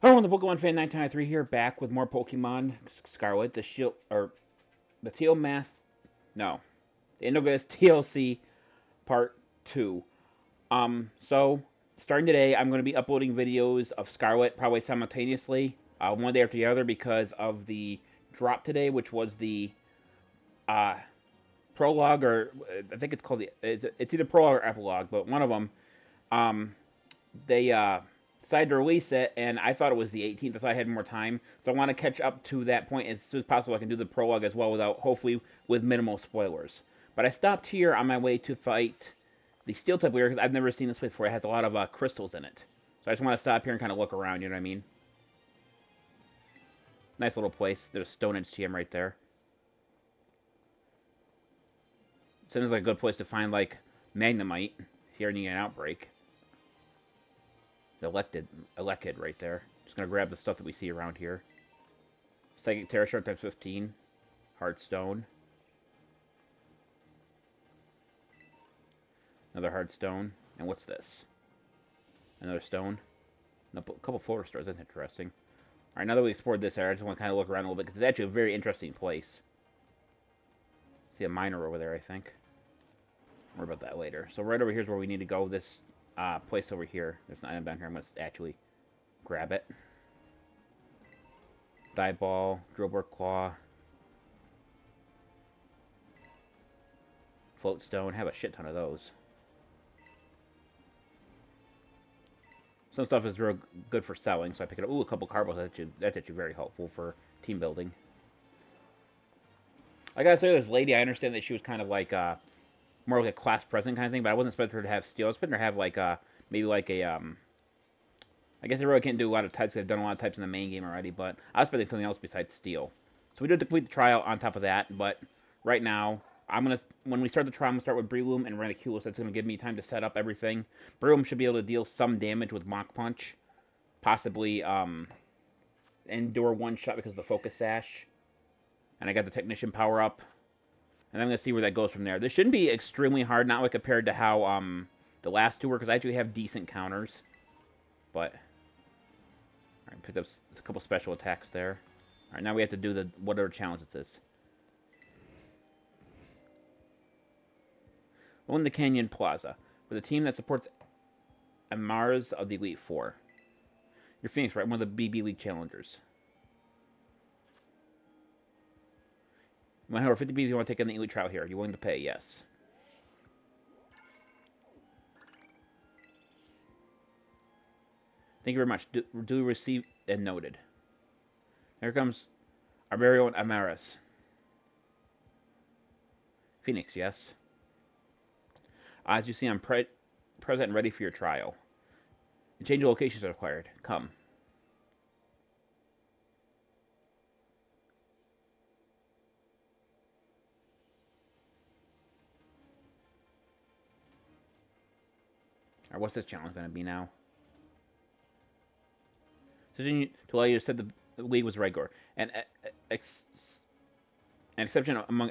Hello everyone, ThePokemonfan1993 here, back with more Pokemon Scarlet, the Shield, or the Teal Mask, no, the Indigo's TLC Part 2. So, starting today, I'm going to be uploading videos of Scarlet, probably simultaneously, one day after the other, because of the drop today, which was the, prologue, or, I think it's called the, it's either prologue or epilogue, but one of them, they, decided to release it, and I thought it was the 18th. I thought I had more time, so I want to catch up to that point as soon as possible. I can do the prologue as well, without, hopefully, with minimal spoilers. But I stopped here on my way to fight the Steel type leader because I've never seen this before. It has a lot of crystals in it, so I just want to stop here and kind of look around. You know what I mean? Nice little place. There's Stone Age TM right there. So it's like a good place to find like Magnemite if you're needing an outbreak. Elected right there. Just gonna grab the stuff that we see around here. Psychic Terra Shard times 15. Heartstone. Another Heartstone. And what's this? Another stone. A couple floor stars. That's interesting. Alright, now that we explored this area, I just want to kind of look around a little bit because it's actually a very interesting place. See a miner over there, I think. We'll worry about that later. So right over here is where we need to go. This place over here. There's an item down here. I'm going to actually grab it. Dive Ball, Drillbur Claw, Float Stone. Have a shit ton of those. Some stuff is real good for selling, so I pick it up. Ooh, a couple Carbos. That's actually very helpful for team building. I gotta say, this lady, I understand that she was kind of like, more like a class president kind of thing, but I wasn't expecting her to have steel. I was expecting her to have like a, maybe like a, I guess I really can't do a lot of types because I've done a lot of types in the main game already, but I was expecting something else besides steel. So we do have to complete the trial on top of that, but right now, I'm going to, when we start the trial, I'm going to start with Breloom and Renaculous. That's going to give me time to set up everything. Breloom should be able to deal some damage with Mach Punch, possibly endure one shot because of the Focus Sash. And I got the Technician power up. And I'm going to see where that goes from there. This shouldn't be extremely hard, not like compared to how the last two were, because I actually have decent counters. But, all right, picked up a couple special attacks there. All right, now we have to do the whatever challenge it is. Own the Canyon Plaza, with a team that supports Amarys of the Elite Four. You're Phoenix, right? One of the BB League challengers. Over 50 bees, you want to take on the elite trial here. Are you willing to pay? Yes. Thank you very much. Do receive and noted. Here comes our very own Amarys. Phoenix, yes. As you see, I'm present and ready for your trial. A change of locations are required. Come. Alright, what's this challenge going to be now? Decision to allow you to set the league was regular. An exception among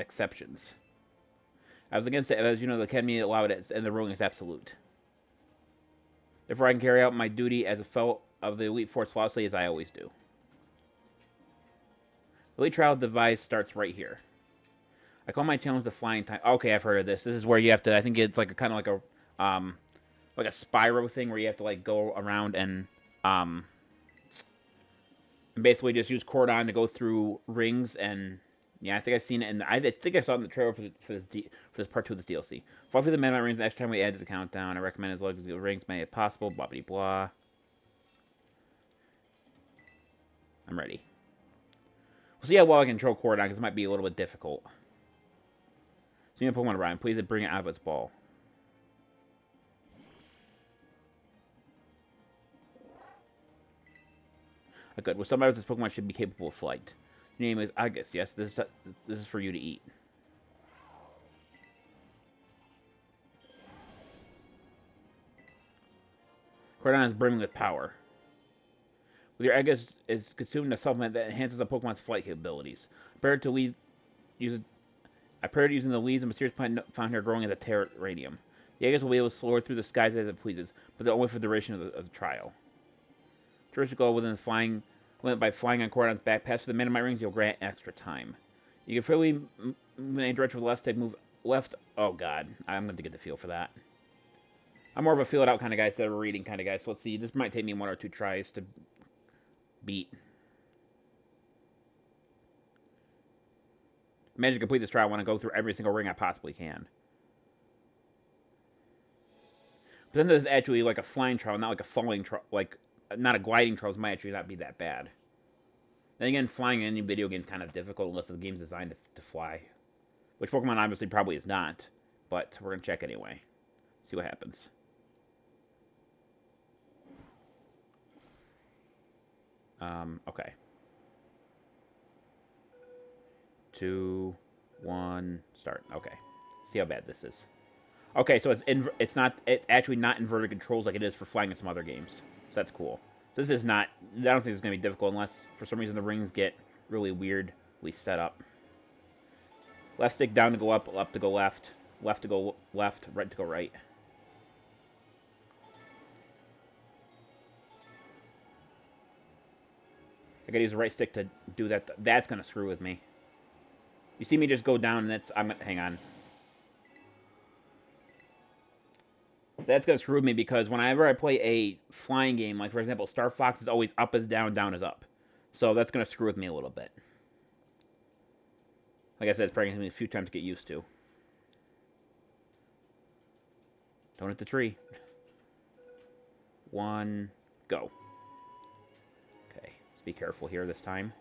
exceptions. I was against it, as you know, the academy allowed it, and the ruling is absolute. Therefore, I can carry out my duty as a fellow of the Elite Four flawlessly as I always do. The Elite Trial device starts right here. I call my challenge the Flying Time. Okay, I've heard of this. This is where you have to, I think it's like a, kind of like a, like a Spyro thing where you have to like go around and basically just use Koridon to go through rings and yeah, I think I've seen it and I think I saw it in the trailer for this part 2 of this DLC. Fall through the Magnemite rings the next time we add to the countdown. I recommend as long as the rings made it possible. Blah blah blah. I'm ready. We'll see how well I control Koridon because it might be a little bit difficult. So you can put one around. Please bring it out of its ball. Good. Well, somebody with this Pokemon should be capable of flight. Your name is Agus. Yes, this is for you to eat. Koridon is brimming with power. With your Agus is consumed a supplement that enhances a Pokemon's flight capabilities. I prepared using the leaves of a mysterious plant found here growing in the terrarium. The Agus will be able to soar through the skies as it pleases, but only for the duration of the trial. First goal within the flying limit by flying on Koridon's back pass with the Minimite Rings, you'll grant extra time. You can freely move in any direction with the left stick, move left. Oh, God. I'm going to get the feel for that. I'm more of a feel-it-out kind of guy instead of a reading kind of guy, so let's see. This might take me one or two tries to beat. Imagine to complete this try, I want to go through every single ring I possibly can. But then there's actually like a flying trial, not like a falling trial, like not a gliding trial might actually not be that bad. Then again, flying in any video game is kind of difficult unless the game's designed to fly. Which Pokemon obviously probably is not, but we're going to check anyway. See what happens. Okay. 2, 1, start. Okay. See how bad this is. Okay, so it's actually not inverted controls like it is for flying in some other games. So that's cool. So this is not, I don't think it's going to be difficult unless for some reason the rings get really weirdly set up. Left stick down to go up, up to go left, left to go left, right to go right. I gotta use the right stick to do that. That's going to screw with me. You see me just go down and that's, hang on. That's going to screw me because whenever I play a flying game, like for example, Star Fox is always up is down, down is up. So that's going to screw with me a little bit. Like I said, it's probably going to be a few times to get used to. Don't hit the tree. 1, go. Okay, let's be careful here this time.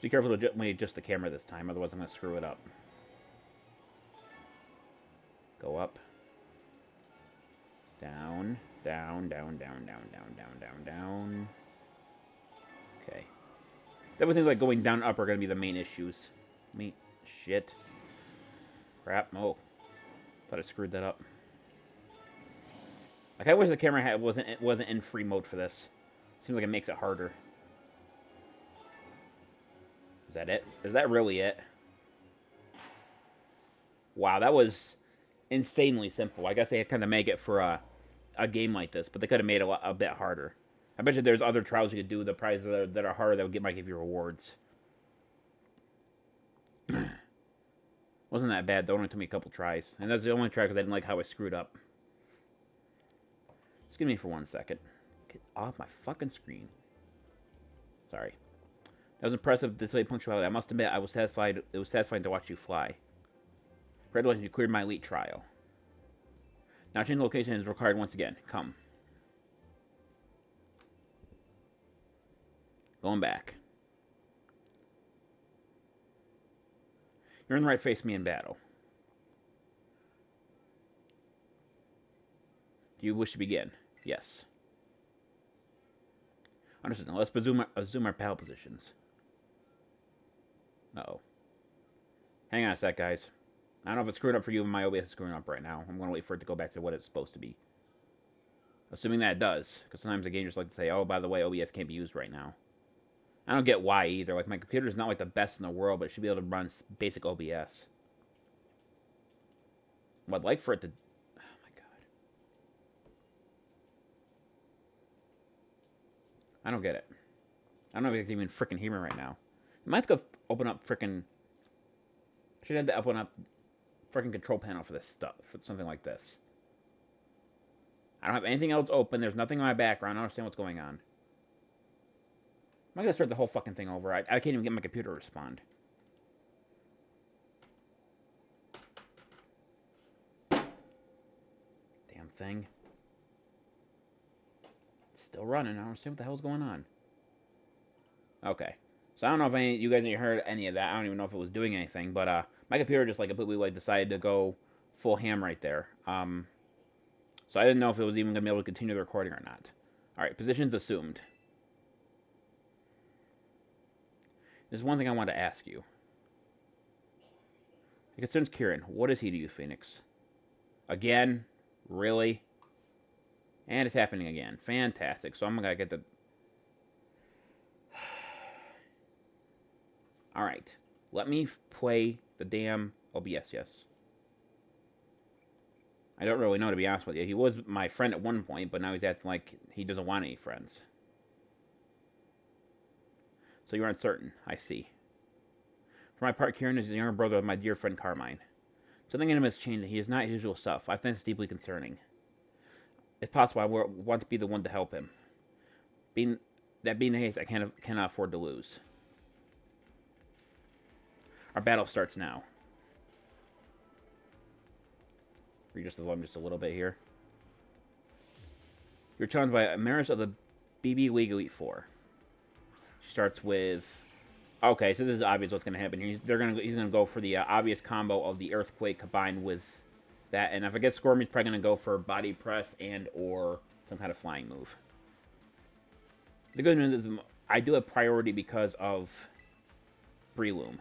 Be careful to when you adjust the camera this time, otherwise I'm going to screw it up. Go up. Down. Down, down, down, down, down, down, down, down. Okay. That was things like going down and up are going to be the main issues. Me. Shit. Crap. Oh. Thought I screwed that up. Like, I wish the camera wasn't in free mode for this. Seems like it makes it harder. Is that it? Is that really it? Wow, that was insanely simple. I guess they had kind of make it for a game like this, but they could have made it a bit harder. I bet you there's other trials you could do, the prizes that are harder that would might give you rewards. Wasn't that bad, though. It only took me a couple tries. And that's the only try because I didn't like how I screwed up. Excuse me for 1 second. Get off my fucking screen. Sorry. That was impressive display punctuality. I must admit, I was satisfied. It was satisfying to watch you fly. Congratulations, you cleared my elite trial. Now change location is required once again. Come. Going back. You're in the right face, me in battle. Do you wish to begin? Yes. Understood. Now let's assume our pal positions. Uh-oh. Hang on a sec, guys. I don't know if it's screwing up for you, but my OBS is screwing up right now. I'm going to wait for it to go back to what it's supposed to be. Assuming that it does, because sometimes the game just like to say, oh, by the way, OBS can't be used right now. I don't get why either. Like, my computer is not like the best in the world, but it should be able to run basic OBS. Well, I'd like for it to... Oh, my God. I don't get it. I don't know if it's even freaking human right now. I might have to go open up freaking. I should have to open up freaking control panel for this stuff, for something like this. I don't have anything else open. There's nothing in my background. I don't understand what's going on. Am I gonna start the whole fucking thing over? I can't even get my computer to respond. Damn thing. It's still running. I don't understand what the hell's going on. Okay. So I don't know if any you guys heard any of that. I don't even know if it was doing anything, but my computer just like completely like decided to go full ham right there. So I didn't know if it was even gonna be able to continue the recording or not. All right, positions assumed. There's one thing I want to ask you. It concerns Kieran. What is he to you, Phoenix? Again, really? And it's happening again. Fantastic. So I'm gonna get the. All right, let me play the damn OBS. Yes. I don't really know, to be honest with you. He was my friend at one point, but now he's acting like he doesn't want any friends. So you're uncertain. I see. For my part, Kieran is the younger brother of my dear friend Carmine. Something in him has changed, and he is not his usual self. I find this deeply concerning. It's possible I want to be the one to help him. That being the case, I cannot afford to lose. Our battle starts now. We're just a little bit here. You're challenged by Amarys of the BB League Elite Four. She starts with... Okay, so this is obvious what's going to happen here. He's going to go for the obvious combo of the Earthquake combined with that. And I forget Skarmory's probably going to go for Body Press and or some kind of flying move. The good news is I do have priority because of Breloom.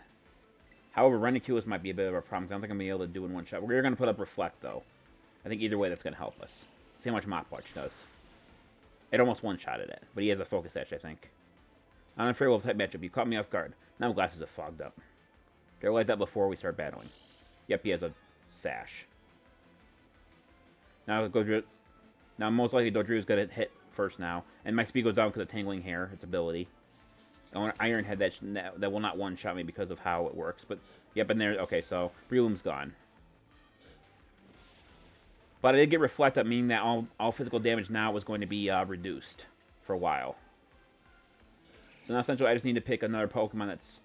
However, Renaculous might be a bit of a problem. I don't think I'm going to be able to do in one shot. We're going to put up Reflect, though. I think either way, that's going to help us. See how much Mopwatch does. It almost one-shotted it, but he has a Focus Sash, I think. I'm afraid we'll type matchup. You caught me off guard. Now my glasses are fogged up. I realized that before we start battling. Yep, he has a Sash. Now most likely Dugtrio is going to hit first now. And my speed goes down because of Tangling Hair, its ability. Iron Head, that will not one-shot me because of how it works. But, yep, and there... Okay, so Breloom's gone. But I did get Reflect Up, meaning that all physical damage now was going to be reduced for a while. So now, essentially, I just need to pick another Pokemon that's...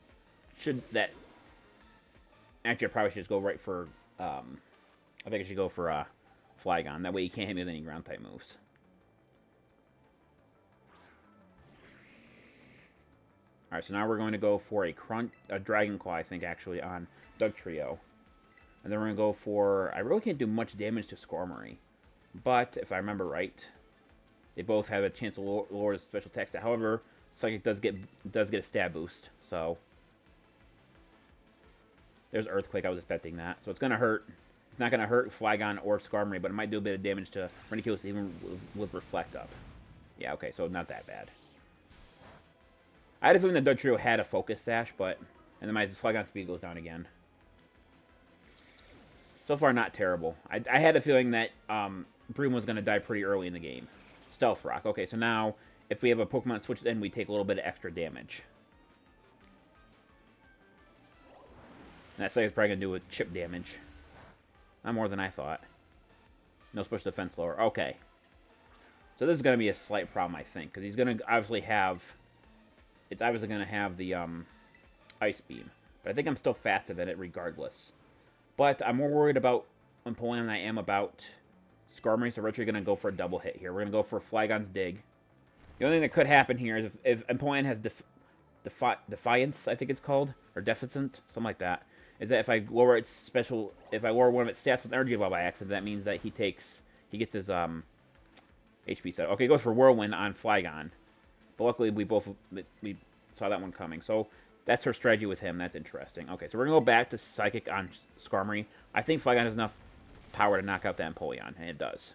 Actually, I probably should just go right for... I think I should go for Flygon. That way you can't hit me with any ground-type moves. Alright, so now we're going to go for a Dragon Claw, I think, actually, on Dugtrio. And then we're going to go for... I really can't do much damage to Skarmory. But, if I remember right, they both have a chance to lower the special attack. However, Psychic does get a stab boost, so... There's Earthquake, I was expecting that. So it's going to hurt. It's not going to hurt Flygon or Skarmory, but it might do a bit of damage to Renaculous even with Reflect Up. Yeah, okay, so not that bad. I had a feeling that Dugtrio had a Focus Sash, but... And then my Flygon speed goes down again. So far, not terrible. I had a feeling that Breloom was going to die pretty early in the game. Stealth Rock. Okay, so now, if we have a Pokemon switch, then we take a little bit of extra damage. And that second's probably going to do with chip damage. Not more than I thought. No special defense lower. Okay. So this is going to be a slight problem, I think, because he's going to obviously have... It's obviously going to have the Ice Beam. But I think I'm still faster than it regardless. But I'm more worried about Empoleon than I am about Skarmory. So we're actually going to go for a double hit here. We're going to go for Flygon's Dig. The only thing that could happen here is if Empoleon has Defiance, I think it's called. Or Deficient, something like that. Is that if I lower its special... If I lower one of its stats with Energy Ball by accident, that means that he gets his HP set. Okay, he goes for Whirlwind on Flygon. But luckily, we saw that one coming. So that's her strategy with him. That's interesting. Okay, so we're going to go back to Psychic on Skarmory. I think Flygon has enough power to knock out that Empoleon, and it does.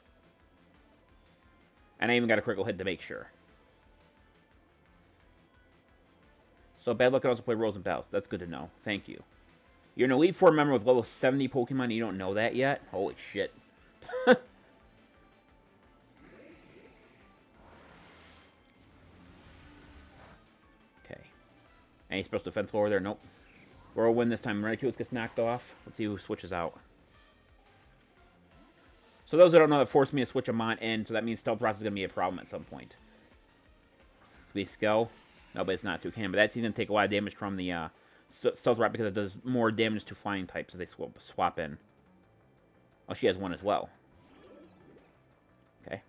And I even got a critical hit to make sure. So bad luck can also play Rolls and Battles. That's good to know. Thank you. You're an Elite Four member with level 70 Pokemon, and you don't know that yet? Holy shit. Any special defense lower there? Nope. Whirlwind this time. Renaculous gets knocked off. Let's see who switches out. So those that don't know, that forced me to switch them on in, so that means Stealth Rock is going to be a problem at some point. It's going to be Skell. No, but it's not too can. But that's going to take a lot of damage from the Stealth Rock because it does more damage to flying types as they swap in. Oh, she has one as well. Okay.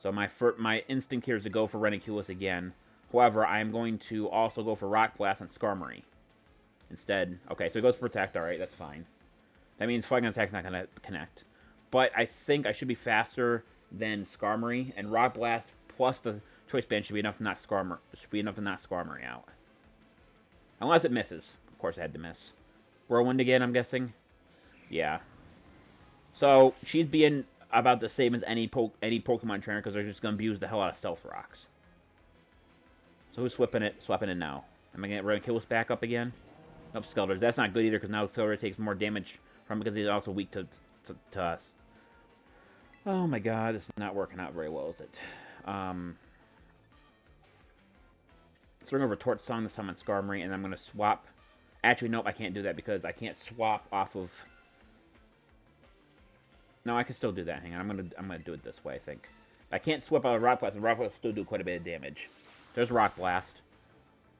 So my instinct here is to go for Renaculous again. However, I am going to also go for Rock Blast on Skarmory instead. Okay, so it goes for Protect. All right, that's fine. That means Flygon Attack's not going to connect. But I think I should be faster than Skarmory, and Rock Blast plus the Choice Band should be enough to knock Skarmory out. Unless it misses. Of course, I had to miss. Whirlwind again, I'm guessing? Yeah. So she's being about the same as any Pokemon trainer because they're just going to abuse the hell out of Stealth Rocks. So who's swapping it now? Am I going to get Renaculous back up again? Nope, Skeledirge. That's not good either, because now Skeledirge takes more damage from it because he's also weak to us. Oh my god, this is not working out very well, is it? So we're going over Torch Song this time on Skarmory, and I'm going to swap... Actually, nope, I can't do that because I can't swap off of... No, I can still do that. Hang on, I'm gonna do it this way, I think. I can't swap out of Rock Blast, and Rock Blast will still do quite a bit of damage. There's Rock Blast.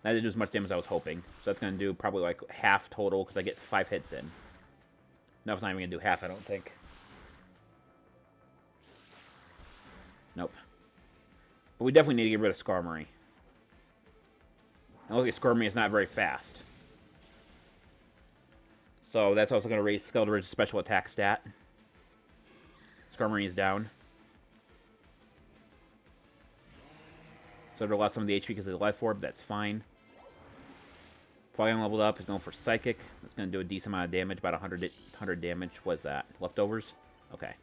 That didn't do as much damage as I was hoping. So that's gonna do probably like half total, because I get 5 hits in. No, it's not even gonna do half, I don't think. Nope. But we definitely need to get rid of Skarmory. Now look at Skarmory, it's not very fast. So that's also gonna raise Skelder's special attack stat. Skarmory is down. So it'll lost some of the HP because of the Life Orb. That's fine. Flygon leveled up. It's going for Psychic. That's going to do a decent amount of damage. About 100 damage. What's that? Leftovers? Okay.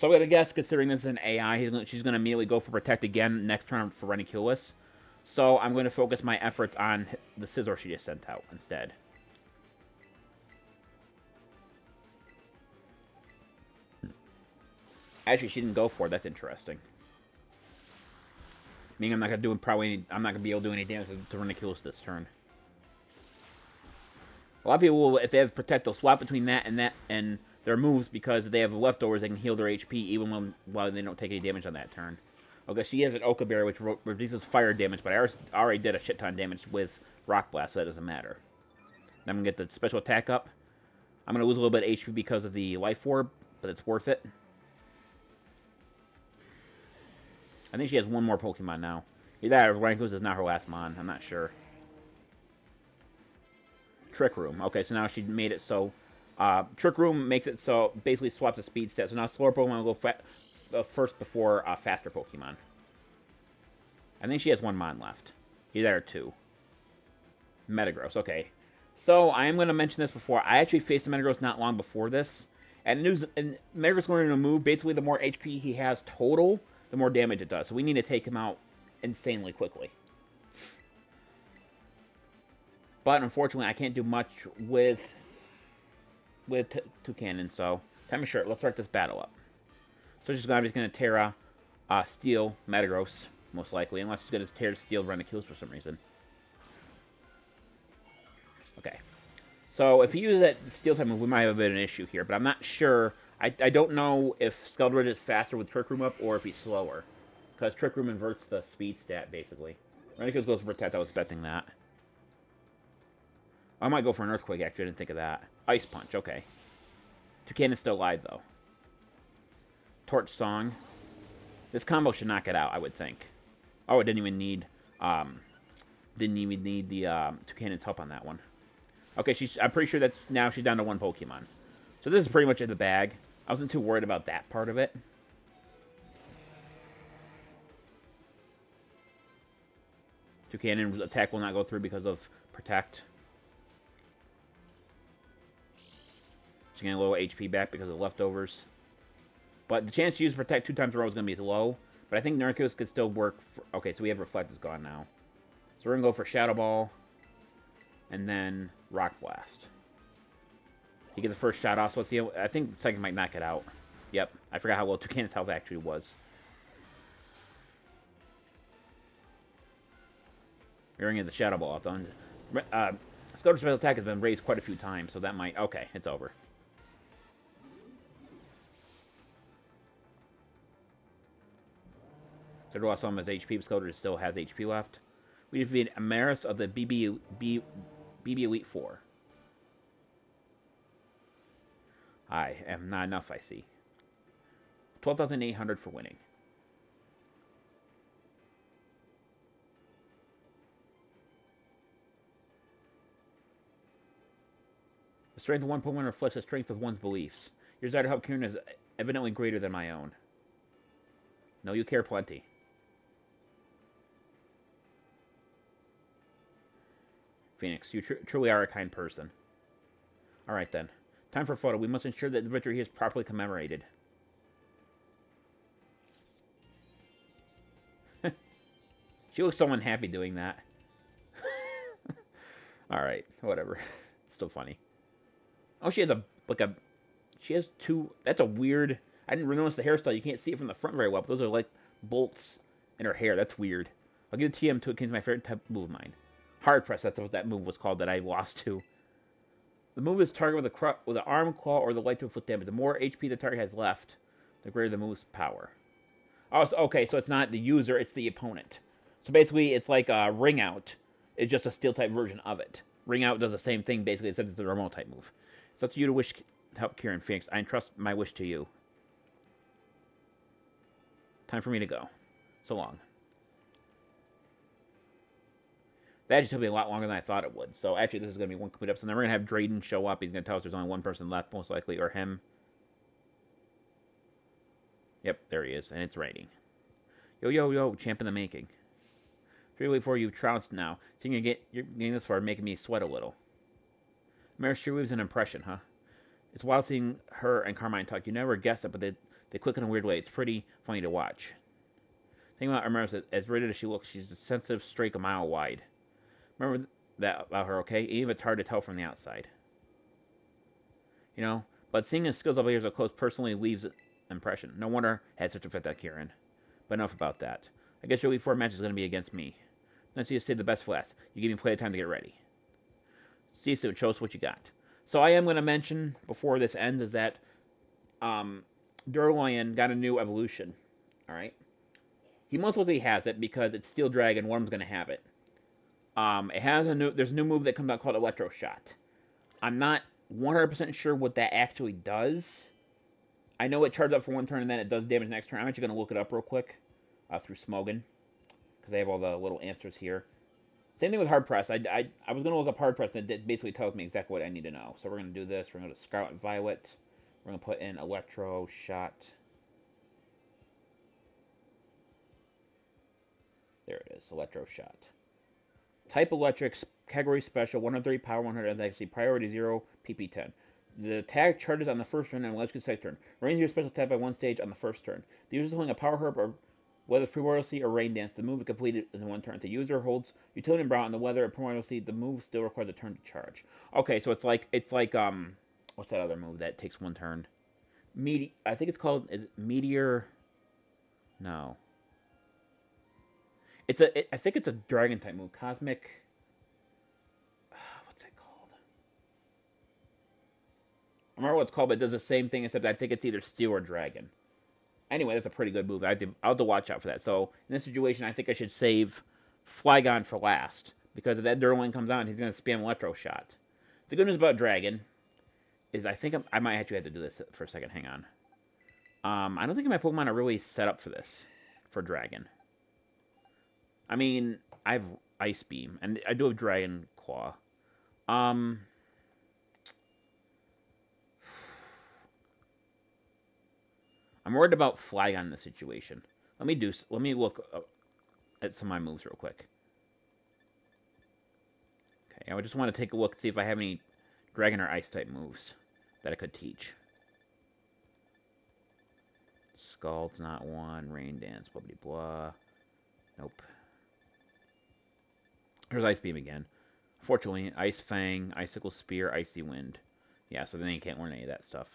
So I'm going to guess, considering this is an AI, she's going to immediately go for Protect again next turn for Renaculous. So I'm going to focus my efforts on the Scizor she just sent out instead. Actually, she didn't go for it. That's interesting. Meaning I'm not gonna do probably. I'm not gonna be able to do any damage to Renaculous this turn. A lot of people will, if they have Protect, they'll swap between that and their moves because they have Leftovers. They can heal their HP even while they don't take any damage on that turn. Okay, she has an Oka Berry, which reduces fire damage, but I already did a shit ton of damage with Rock Blast, so that doesn't matter. And I'm gonna get the special attack up. I'm gonna lose a little bit of HP because of the Life Orb, but it's worth it. I think she has one more Pokemon now. Either that or Renaculous is not her last Mon. I'm not sure. Trick Room. Okay, so now she made it so... Trick Room makes it so... Basically swaps the speed stat. So now slower Pokemon will go first before faster Pokemon. I think she has one Mon left. Either that or two. Metagross. Okay. So, I am going to mention this before. I actually faced the Metagross not long before this. And Metagross learning to move. Basically, the more HP he has total... the more damage it does. So we need to take him out insanely quickly. But unfortunately, I can't do much with Toucanon, so I'm sure. Let's start this battle up. So she's going to Terra Steel Metagross, most likely, unless she's going to Terra Steel Renaculous for some reason. Okay. So if he uses that Steel type move, we might have a bit of an issue here, but I'm not sure... I don't know if Skeledirge is faster with Trick Room up or if he's slower. Because Trick Room inverts the speed stat, basically. Renaculous goes for Protect, I was expecting that. I might go for an Earthquake, actually, I didn't think of that. Ice Punch, okay. Toucanon's still alive, though. Torch Song. This combo should knock it out, I would think. Oh, it didn't even need the Toucanon's help on that one. Okay, I'm pretty sure that's now she's down to one Pokemon. So this is pretty much in the bag. I wasn't too worried about that part of it. Toucanon's attack will not go through because of Protect. She's getting a little HP back because of Leftovers. But the chance to use Protect 2 times in a row is going to be low. But I think Renaculous could still work. Okay, so we have Reflect is gone now. So we're going to go for Shadow Ball. And then Rock Blast. You get the first shot off, so let's see. I think the second might knock it out. Yep, I forgot how low Toucanon's health actually was. We're going to get the Shadow Ball. Skeledirge's special attack has been raised quite a few times, so that might... Okay, it's over. So lost some of his HP, but Skeledirge still has HP left. We defeated Amarys of the BB Elite Four. I am not enough, I see. 12,800 for winning. The strength of one Pokemon reflects the strength of one's beliefs. Your desire to help Kieran is evidently greater than my own. No, you care plenty. Phoenix, you truly are a kind person. All right, then. Time for a photo. We must ensure that the victory is properly commemorated. She looks so unhappy doing that. Alright, whatever. It's still funny. Oh, she has a, like a, she has two, that's a weird, I didn't really notice the hairstyle. You can't see it from the front very well, but those are like bolts in her hair. That's weird. I'll give a TM to it, because my favorite type move of mine. Hard Press, that's what that move was called that I lost to. The move is target with a with an arm, claw, or the light to inflict damage. The more HP the target has left, the greater the move's power. Oh, so, okay, so it's not the user, it's the opponent. So basically, it's like a Ring Out. It's just a Steel-type version of it. Ring Out does the same thing, basically, except it's a normal-type move. It's up to you to wish to help Kieran Phoenix. I entrust my wish to you. Time for me to go. So long. That actually took me a lot longer than I thought it would. So actually, this is going to be one complete episode. And then we're going to have Drayden show up. He's going to tell us there's only one person left, most likely, or him. Yep, there he is, and it's raining. Yo, yo, yo, champ in the making. 3 way 4, you've trounced now. So you're getting this far, making me sweat a little. Mary sure leaves an impression, huh? It's wild seeing her and Carmine talk. You never guess it, but they click in a weird way. It's pretty funny to watch. Think about Amarys, as rigid as she looks, she's a sensitive streak a mile wide. Remember that about her, okay? Even if it's hard to tell from the outside. You know, but seeing his skills over here so close personally leaves an impression. No wonder I had such a fit on Kieran. But enough about that. I guess your Elite Four match is going to be against me. Let's see you save the best for last. You give me plenty of time to get ready. See you soon. Show us what you got. So I am going to mention before this ends is that Duraludon got a new evolution. Alright? He most likely has it because it's Steel Dragon. One of them's going to have it. It has a new, there's a new move that comes out called Electro Shot. I'm not 100% sure what that actually does. I know it charges up for one turn and then it does damage next turn. I'm actually going to look it up real quick through Smogon, because I have all the little answers here. Same thing with Hard Press. I was going to look up Hard Press, and it basically tells me exactly what I need to know. So we're going to do this. We're going to go to Scarlet and Violet. We're going to put in Electro Shot. There it is, Electro Shot. Type electric, category special, 103 power, 100 accuracy, priority 0, PP 10. The attack charges on the first turn and electric second turn. Range your special attack by one stage on the first turn. The user is holding a power herb, or whether it's primordial seed or rain dance, the move is completed in one turn. If the user holds utility and brow on the weather or primordial seed, the move still requires a turn to charge. Okay, so it's like what's that other move that takes one turn? I think it's called Meteor. No. I think it's a dragon type move. Cosmic. What's it called? I remember what it's called, but it does the same thing, except I think it's either steel or dragon. Anyway, that's a pretty good move. I'll have to watch out for that. So in this situation, I think I should save Flygon for last, because if that Duraludon comes out, he's going to spam Electro Shot. The good news about dragon is I think I might actually have to do this for a second. Hang on. I don't think my Pokemon are really set up for this, for dragon. I mean, I have Ice Beam, and I do have Dragon Claw. I'm worried about Flygon in this situation. Let me look at some of my moves real quick. Okay, I just want to take a look and see if I have any Dragon or Ice-type moves that I could teach. Scald's not one, Rain Dance, blah, blah, blah. Nope. Here's Ice Beam again. Fortunately, Ice Fang, Icicle Spear, Icy Wind. Yeah, so then you can't learn any of that stuff.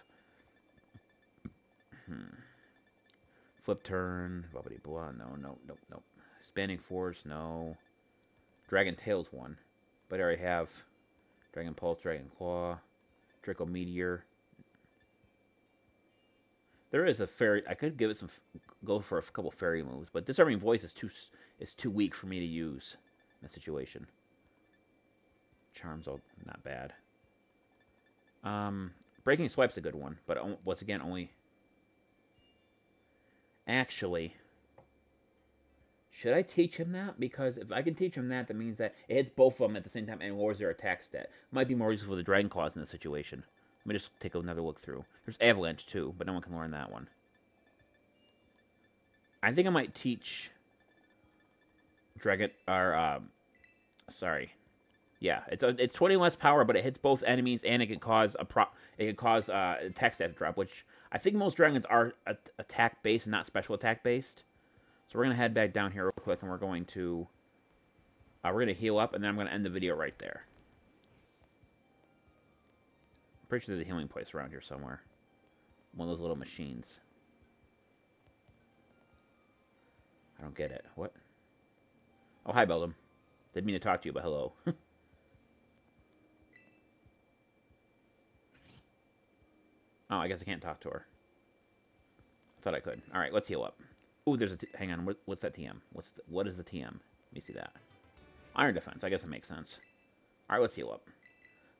Flip turn, blah, blah, blah. No, no, no, no. Expanding Force, no. Dragon Tail's one. But I already have Dragon Pulse, Dragon Claw, Draco Meteor. There is a fairy. I could give it some. Go for a couple fairy moves, but Disarming Voice is too weak for me to use in that situation. Charms all not bad. Breaking Swipe's a good one, but once again only. Actually, should I teach him that? Because if I can teach him that means that it hits both of them at the same time and lowers their attack stat. Might be more useful for the Dragon Claws in this situation. Let me just take another look through. There's Avalanche too, but no one can learn that one. I think I might teach Dragon, or, sorry. Yeah, it's 20 less power, but it hits both enemies, and it can cause attack stat to drop, which I think most dragons are attack-based, not special attack-based. So we're going to head back down here real quick, and we're going to heal up, and then I'm going to end the video right there. Pretty sure there's a healing place around here somewhere. One of those little machines. I don't get it. What? Oh, hi, Beldum. Didn't mean to talk to you, but hello. Oh, I guess I can't talk to her. I thought I could. All right, let's heal up. Ooh, there's a... hang on, what's that TM? What is the TM? Let me see that. Iron Defense. I guess it makes sense. All right, let's heal up.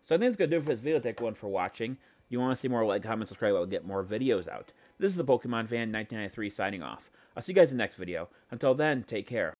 So I think it's going to do it for this video. Thank everyone for watching. If you want to see more, like, comment, subscribe. I'll get more videos out. This is the Pokemon Fan 1993 signing off. I'll see you guys in the next video. Until then, take care.